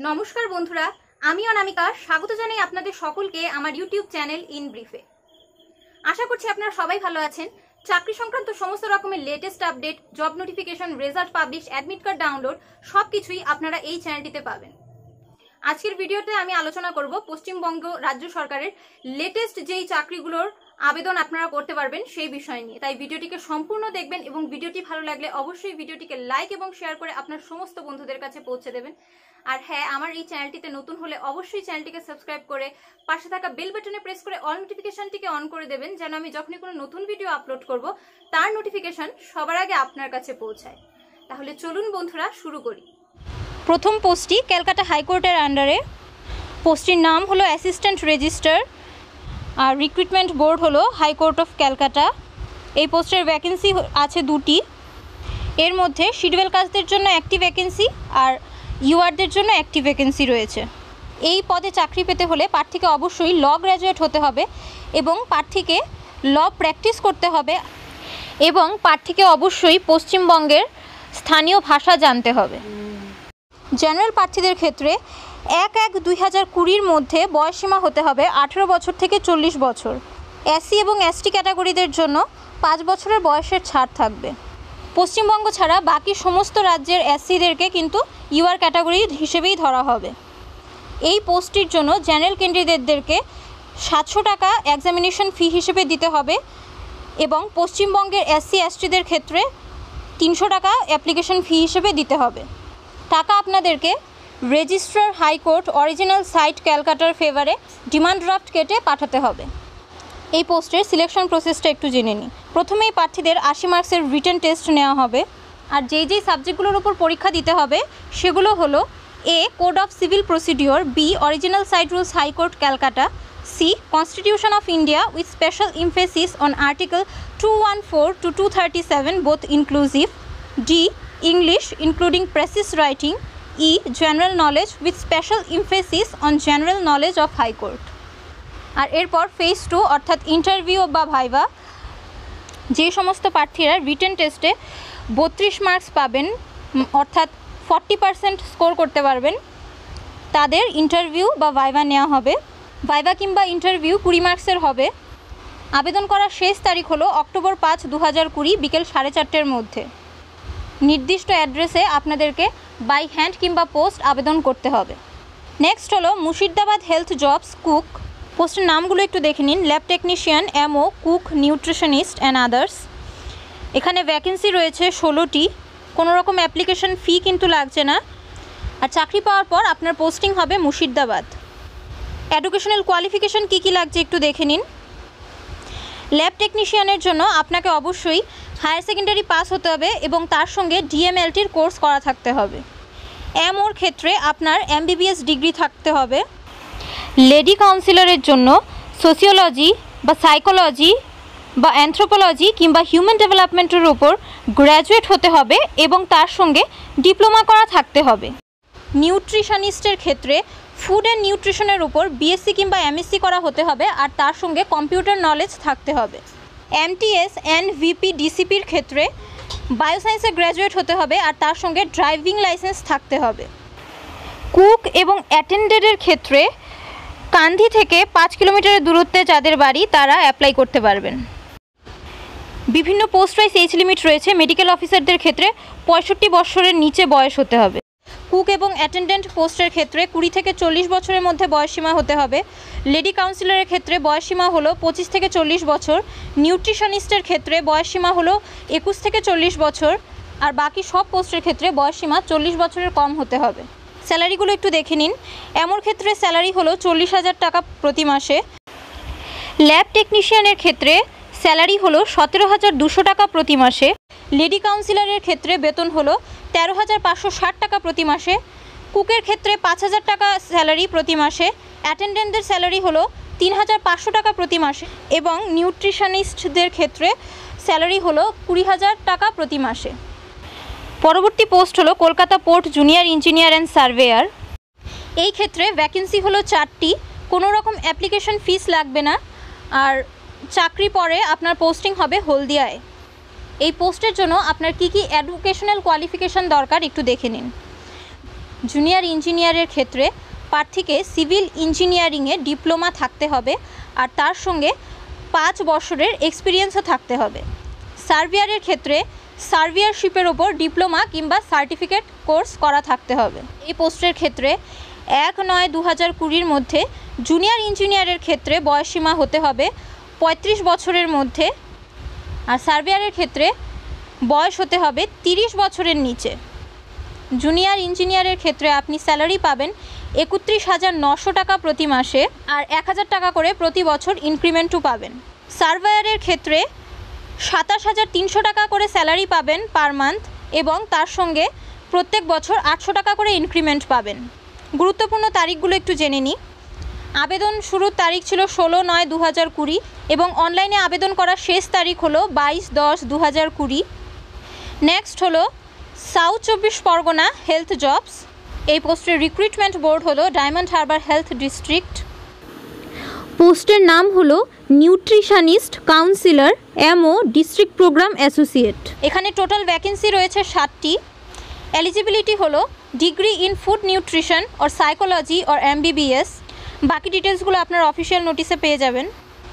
नमस्कार बंधुरा आमी अनामिका स्वागत जानाई आपनादेर सकलके आमार यूट्यूब चैनल इनब्रीफे। आशा करछि आपनारा सबाई भालो आछेन। चाकरी संक्रांत समस्त रकमेर latest update, job notification, result publish, admit card download सबकिछुई आपनारा एई चैनलटिते पाबेन। आजकेर भिडियोते आमी आलोचना करब पश्चिमबंग राज्य सरकारेर लेटेस्ट जेई चाकरिगुलोर आवेदन आपनारा करते पारबेन सेई विषय निये। ताई भिडियोटिके सम्पूर्ण देखबेन एबं भिडियोटी भालो लागले अवश्यई भिडियोटिके लाइक एबं शेयार करे आपनार समस्त बंधुदेर काछे पौঁছে देबेन। और हाँ, आमार एई चैनलटिते नतून होले अवश्यई चैनलटिके सबस्क्राइब करे पाशे थाका बेल बाटने प्रेस करे अल नोटिफिकेशनटिके अन करे देबेन, जेन आमि जखनई कोनो नतून भिडियो आपलोड करब तार नोटिफिकेशन सबार आगे आपनार काछे पौঁছায়। ताहले चलुन बंधुरा शुरू करी। प्रथम पोस्टटी कलकाता हाईकोर्टेर आंडारे, पोस्टटिर नाम हलो असिस्टैंट रेजिस्ट्रार और रिक्रुटमेंट बोर्ड हलो हाईकोर्ट अफ कलकाता। ये पोस्टर वैकेंसि आछे दुटी, एर मध्य शिड्यूल कास्टदेर जोन्नो एकटी वैकेंसि और यूआरदेर जोन्नो एकटी वैकेंसि रयेछे। एई पदे चाकरी पेते होले प्रार्थीके अवश्यई ल ग्रेजुएट होते हबे एबं प्रार्थीके ल प्रैक्टिस करते हबे एबं प्रार्थीके अवश्यई पश्चिमबंगेर स्थानीय भाषा जानते हबे। जनरल प्रार्थीदेर क्षेत्रे 1-1-2020 मध्य बयसीमा होते हबे 18 बछर थेके 40 बछर। एससी एबं एसटी कैटागरिदेर जोन्नो 5 बछरेर बयसेर छाड़ थाकबे। पश्चिमबंग छाड़ा बाकी समस्त राज्येर एससीदेरके किन्तु यूआर कैटागरि हिसेबेई धरा हबे। एई पोस्टटिर जोन्नो जनरल कैंडिडेटदेरके 700 टाका एक्सामिनेशन फी हिसेबे दिते हबे एबं पश्चिमबंगेर एससी एसटीदेर क्षेत्रे 300 टाका एप्लिकेशन फी हिसेबे दिते हबे। टाका आपनादेरके रेजिस्ट्रार हाईकोर्ट ओरिजिनल साइट कलकातार फेवरे डिमांड ड्राफ्ट केटे पाठाते हबे। एई पोस्टेर सिलेक्शन प्रसेसटा एकटु जेने निई। प्रथमेई प्रार्थीदेर 80 मार्क्सेर रिटन टेस्ट नेওয়া हबे और जे जे सबजेक्टगुलोर उपर परीक्षा दिते हबे सेगुलो हलो A code of civil procedure, B original side rules high court Calcutta, C constitution of India with special emphasis on article 214 to 237 both inclusive, D English including precis writing, E general knowledge with special emphasis on general knowledge of high court. और एरपर phase 2 अर्थात interview बा भाइवा। जे समस्त प्रार्थीरा written टेस्टे 32 marks पाबेन अर्थात 40% score करते पारबेन तादेर interview बा भाइवा नेওয়া हबे। भाइवा किंबा इंटरव्यू 20 मार्क्सेर हबे। आवेदन करार शेष तारीख हलो अक्टोबर 5, 2020 बिकेल 4:30 मध्य। निर्दिष्ट एड्रेसे आपनादेरके बाई हैंड किंबा पोस्ट आवेदन करते हबे। नेक्स्ट हलो मुर्शिदाबाद हेल्थ जॉब्स कुक। पोस्टर नामगुलो एकटु देखे निन। Lab technician, MO, cook, nutritionist and others. एखाने वैकेंसि रयेछे 16टी। कोनो रकम एप्लिकेशन फी किन्तु लागछे ना। आर चाकरी पाओयार पर आपनार पोस्टिंग हबे मुर्शिदाबाद। एडुकेशनल क्वालिफिकेशन की कि लागछे एकटु देखे निन। लैब टेक्निशियनेर जोन्नो आपनाके अवश्यई हायर सेकेंडारि पास होते हबे एबं तार संगे डिएमएलटिर कोर्स करा थाकते हबे। एमओर क्षेत्रे आपनार एमबीबीएस डिग्री थाकते हबे। लेडी काउन्सिलरेर जोन्नो सोशियोलजी बा साइकोलजी बा एंथ्रोपोलजी किंबा ह्यूमैन डेवलपमेंटेर उपर ग्रेजुएट होते हबे एबं तार संगे डिप्लोमा करा थाकते हबे। निउट्रिशनिस्टेर क्षेत्रे फूड एंड निउट्रिशनेर उपर बीएससी किंबा एमएससी करा होते हबे आर तार संगे कम्पिउटार नलेज थाकते हबे। एमटीएस एंड वीपी डिसिपिर क्षेत्रे बायोसाइंसे ग्रेजुएट होते हबे और तार संगे ड्राइविंग लाइसेंस थाकते हबे। कुक एवं अटेंडेंटेर क्षेत्रे कान्धी थेके 5 किलोमीटर दूरत्वे जादेर बाड़ी तारा अप्लाई करते पारबेन। विभिन्न पोस्ट वाइज एज लिमिट रयेछे। मेडिकल अफिसारदेर क्षेत्रे 65 बछरेर नीचे बयस होते हबे। कुक एवं अटेंडेंट पोस्टर क्षेत्रे 20 থেকে 40 बछरेर मध्य बयसीमा होते हबे। लेडी काउन्सिलर क्षेत्रे बयसीमा हलो 25 থেকে 40 बछर। निउट्रिशनिस्टर क्षेत्रे बयसीमा हलो 21 থেকে 40 बछर और बाकी सब पोस्टर क्षेत्रे बयसीमा 40 बछरेर कम होते हबे। सैलारिगुलो एकटु देखे निन। एमन क्षेत्रे सैलारि हलो 40,000 टाका प्रति मासे। लैब टेक्निशियानेर क्षेत्रे सैलारि हलो 17,200 टाका प्रति मासे। लेडी काउन्सिलर क्षेत्रे वेतन हलो 13,560 टाका प्रति मासे। कुकर क्षेत्रे 5,000 टाका सैलारि प्रति मासे। अटेंडेंटर सैलारि हलो 3,500 टाका प्रति मासे एवं निउट्रिशनिस्टदेर क्षेत्रे सैलारि हलो 20,000 टाका प्रति मासे। परवर्ती पोस्ट हलो Calcutta port junior engineer and surveyor. एई क्षेत्रे वैकेंसि हलो 4टी। कोनो रकम एप्लिकेशन फीस लागबे ना और चाकरी परे आपनार पोस्टिंग हबे हलदियाय। এই পোস্টের জন্য আপনার কি কি এডুকেশনাল কোয়ালিফিকেশন দরকার একটু দেখে নিন। জুনিয়র ইঞ্জিনিয়ারের ক্ষেত্রে প্রার্থীকে সিভিল ইঞ্জিনিয়ারিংয়ে ডিপ্লোমা থাকতে হবে আর তার সঙ্গে 5 বছরের এক্সপিরিয়েন্সও থাকতে হবে। সার্ভেয়ারের ক্ষেত্রে সার্ভেয়ারশিপের ওপর ডিপ্লোমা কিংবা সার্টিফিকেট কোর্স করা থাকতে হবে। এই পোস্টের ক্ষেত্রে 1/9/2020 মধ্যে জুনিয়র ইঞ্জিনিয়ারের ক্ষেত্রে বয়সসীমা হতে হবে 35 বছরের মধ্যে আর সার্ভেয়ারের ক্ষেত্রে বয়স হতে হবে 30 বছরের নিচে। জুনিয়র ইঞ্জিনিয়ারের ক্ষেত্রে আপনি স্যালারি পাবেন 31,900 টাকা প্রতি মাসে আর 1,000 টাকা করে প্রতি বছর ইনক্রিমেন্টও পাবেন। সার্ভেয়ারের ক্ষেত্রে 27,300 টাকা করে স্যালারি পাবেন পার মান্থ এবং তার সঙ্গে প্রত্যেক বছর 800 টাকা করে ইনক্রিমেন্ট পাবেন। গুরুত্বপূর্ণ তারিখগুলো একটু জেনে নিই। আবেদন শুরুর তারিখ ছিল 16/9/2020 এবং অনলাইনে আবেদন করার শেষ তারিখ হলো 22/10/2020। নেক্সট হলো সাউথ 24 পরগনা হেলথ জবস। এই পোস্টের রিক্রুটমেন্ট বোর্ড হলো ডায়মন্ড হারবার হেলথ ডিস্ট্রিক্ট। পোস্টের নাম হলো nutritionist counsellor MO district programme associate. এখানে টোটাল ভ্যাকেন্সি রয়েছে 7টি। এলিজিবিলিটি হলো degree in food nutrition or psychology or MBBS। বাকি ডিটেলসগুলো আপনার অফিসিয়াল নোটিসে পেয়ে যাবেন।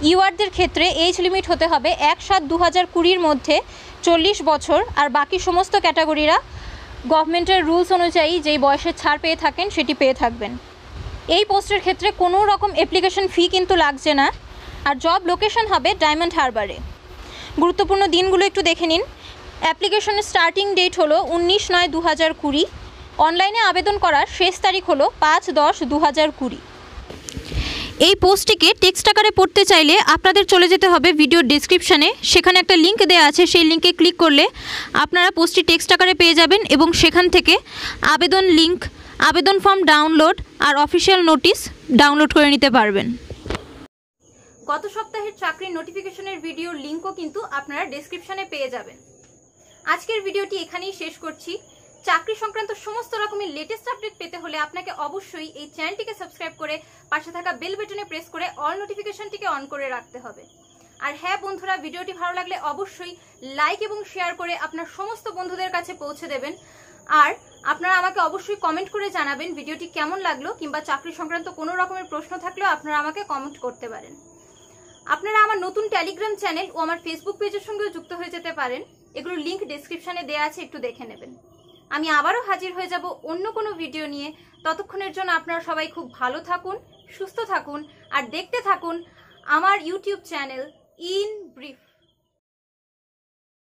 ইউআরদের ক্ষেত্রে এজ লিমিট হতে হবে 1/7/2020 মধ্যে 40 বছর আর বাকি সমস্ত ক্যাটাগরিরা গভর্নমেন্টের রুলস অনুযায়ী যেই বয়সের ছাড় পেয়ে থাকেন সেটি পেয়ে থাকবেন। এই পোস্টের ক্ষেত্রে কোনো রকম অ্যাপ্লিকেশন ফি কিন্তু লাগছে না আর জব লোকেশন হবে ডায়মন্ড হারবারে। গুরুত্বপূর্ণ দিনগুলো একটু দেখে নিন। অ্যাপ্লিকেশনের স্টার্টিং ডেট হলো 19/9/2020। অনলাইনে আবেদন করার শেষ তারিখ হলো 5/10/2020। এই পোস্টটিকে টেক্সট আকারে পড়তে চাইলে আপনাদের চলে যেতে হবে ভিডিও ডেসক্রিপশানে, সেখানে একটা লিঙ্ক দেওয়া আছে, সেই লিঙ্কে ক্লিক করলে আপনারা পোস্টটি টেক্সট আকারে পেয়ে যাবেন এবং সেখান থেকে আবেদন লিঙ্ক, আবেদন ফর্ম ডাউনলোড আর অফিসিয়াল নোটিশ ডাউনলোড করে নিতে পারবেন। গত সপ্তাহের চাকরির নোটিফিকেশনের ভিডিওর লিঙ্কও কিন্তু আপনারা ডেসক্রিপশানে পেয়ে যাবেন। আজকের ভিডিওটি এখানেই শেষ করছি। চাকরি সংক্রান্ত সমস্ত রকমের লেটেস্ট আপডেট পেতে হলে আপনাকে অবশ্যই এই চ্যানেলটিকে সাবস্ক্রাইব করে পাশে থাকা বেল বাটনে প্রেস করে অল নোটিফিকেশনটিকে অন করে রাখতে হবে। আর হ্যাঁ বন্ধুরা, ভিডিওটি ভালো লাগলে অবশ্যই লাইক এবং শেয়ার করে আপনার সমস্ত বন্ধুদের কাছে পৌঁছে দেবেন। আর আপনারা আমাকে অবশ্যই কমেন্ট করে জানাবেন ভিডিওটি কেমন লাগলো, কিংবা চাকরি সংক্রান্ত কোনো রকমের প্রশ্ন থাকলেও আপনারা আমাকে কমেন্ট করতে পারেন। আপনারা আমার নতুন টেলিগ্রাম চ্যানেল ও আমার ফেসবুক পেজের সঙ্গেও যুক্ত হয়ে যেতে পারেন, এগুলো লিঙ্ক ডেসক্রিপশানে দেওয়া আছে, একটু দেখে নেবেন। আমি আবারও হাজির হয়ে যাব অন্য কোনো ভিডিও নিয়ে। ততক্ষণের জন্য আপনারা সবাই খুব ভালো থাকুন, সুস্থ থাকুন আর দেখতে থাকুন আমার ইউটিউব চ্যানেল ইনব্রিফ।